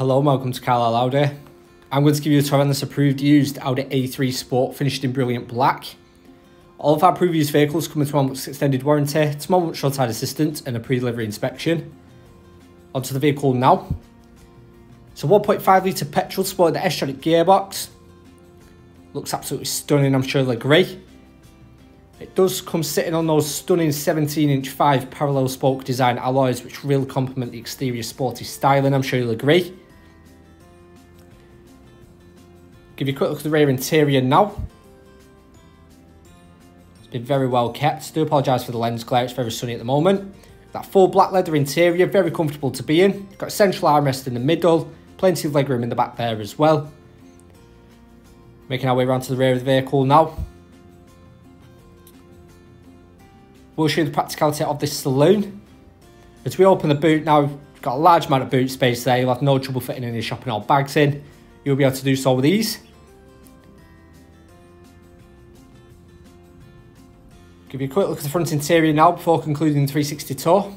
Hello and welcome to Carlisle Audi. I'm going to give you a tour on this approved used Audi A3 Sport finished in brilliant black. All of our previous vehicles come with 1 month's extended warranty, 2 months roadside assistance and a pre-delivery inspection. Onto the vehicle now. So 1.5 litre petrol supported the S-tronic gearbox. Looks absolutely stunning, I'm sure you'll agree. It does come sitting on those stunning 17-inch 5 parallel spoke design alloys which really complement the exterior sporty styling, I'm sure you'll agree. Give you a quick look at the rear interior now. It's been very well kept. Do apologise for the lens glare, it's very sunny at the moment. That full black leather interior, very comfortable to be in. Got a central armrest in the middle, plenty of legroom in the back there as well. Making our way around to the rear of the vehicle now. We'll show you the practicality of this saloon. As we open the boot now, we've got a large amount of boot space there. You'll have no trouble fitting any shopping or bags in. You'll be able to do so with ease. Give you a quick look at the front interior now before concluding the 360 tour.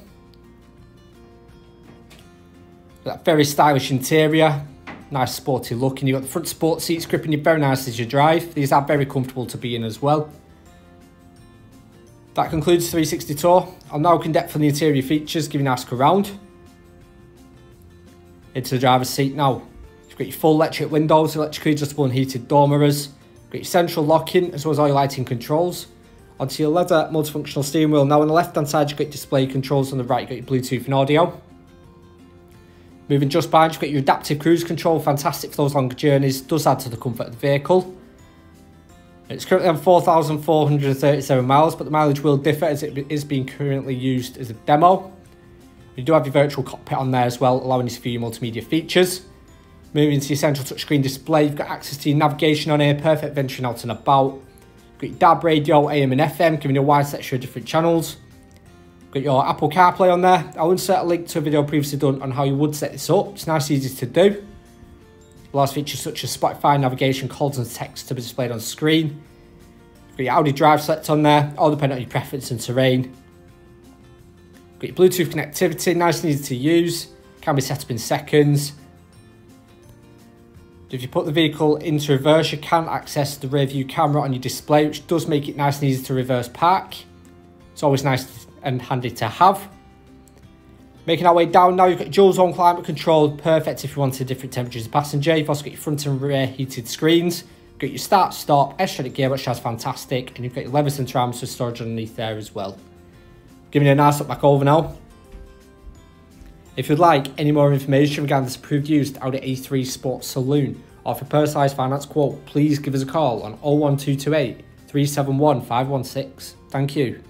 That very stylish interior, nice sporty look, and you've got the front sport seats gripping you very nicely as you drive. These are very comfortable to be in as well. That concludes the 360 tour. I'll now go in depth on the interior features, giving a nice look around. Into the driver's seat now. You've got your full electric windows, electrically adjustable and heated door mirrors. You've got your central locking as well as all your lighting controls. Onto your leather multifunctional steering wheel. Now on the left hand side you've got your display controls, on the right you've got your Bluetooth and audio. Moving just behind you've got your adaptive cruise control, fantastic for those longer journeys, does add to the comfort of the vehicle. It's currently on 4,437 miles, but the mileage will differ as it is being currently used as a demo. You do have your virtual cockpit on there as well, allowing you to view your multimedia features. Moving to your central touchscreen display, you've got access to your navigation on here, perfect venturing out and about. You've got your DAB radio, AM and FM, giving you a wide selection of different channels. You've got your Apple CarPlay on there. I'll insert a link to a video previously done on how you would set this up. It's nice and easy to do. Allows features such as Spotify, navigation, calls and text to be displayed on screen. You've got your Audi drive select on there, all depending on your preference and terrain. You've got your Bluetooth connectivity, nice and easy to use. Can be set up in seconds. If you put the vehicle into reverse, you can access the rear view camera on your display, which does make it nice and easy to reverse park. It's always nice and handy to have. Making our way down now, you've got dual zone climate control, perfect if you wanted different temperatures as a passenger. You've also got your front and rear heated screens. You've got your start, stop, S-tronic gearbox, which is fantastic. And you've got your lever central armrest storage underneath there as well. Giving you a nice look back over now. If you'd like any more information regarding this approved used Audi A3 Sport Saloon or for a personalised finance quote, please give us a call on 01228 371 516. Thank you.